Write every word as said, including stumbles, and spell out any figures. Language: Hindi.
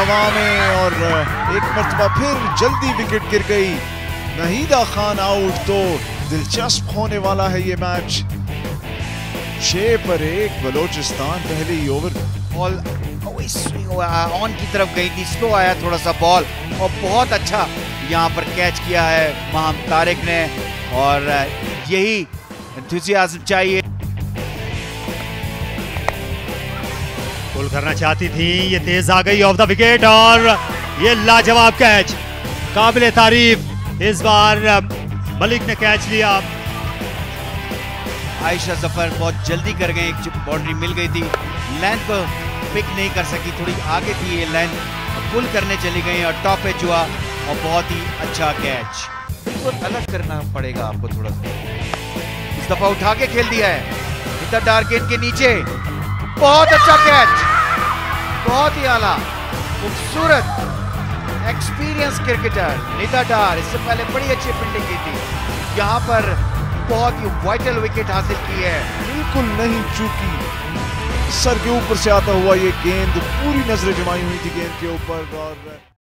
हवा में और एक मरतबा फिर जल्दी विकेट गिर गई। नाहिदा खान आउट, तो दिलचस्प होने वाला है ये मैच। छह पर एक बलोचिस्तान पहले ही ओवर। बॉल ऑन की तरफ गई थी, स्लो आया थोड़ा सा बॉल और बहुत अच्छा यहाँ पर कैच किया है महाम तारिक ने और यही एंथुसियाज्म चाहिए। गोल करना चाहती थी ये, तेज आ गई ऑफ द विकेट और ये लाजवाब कैच, काबिल तारीफ। इस बार मलिक ने कैच लिया। आयशा जफर बहुत जल्दी कर गए, एक बाउंड्री मिल गई थी, लेंथ को पिक नहीं कर सकी, थोड़ी आगे थी ये लेंथ, पुल करने चली गई और टॉप एच हुआ और बहुत ही अच्छा कैच। बिल्कुल अलग करना पड़ेगा आपको थोड़ा सा, इस दफा उठा के खेल दिया है इधर टारगेट के नीचे। बहुत अच्छा कैच, बहुत ही आला, खूबसूरत, एक्सपीरियंस क्रिकेटर निदा डार। इससे पहले बड़ी अच्छी फील्डिंग की थी, यहाँ पर बहुत ही वाइटल विकेट हासिल की है, बिल्कुल नहीं चूकी। सर के ऊपर से आता हुआ ये गेंद, पूरी नजरें जमाई हुई थी गेंद के ऊपर और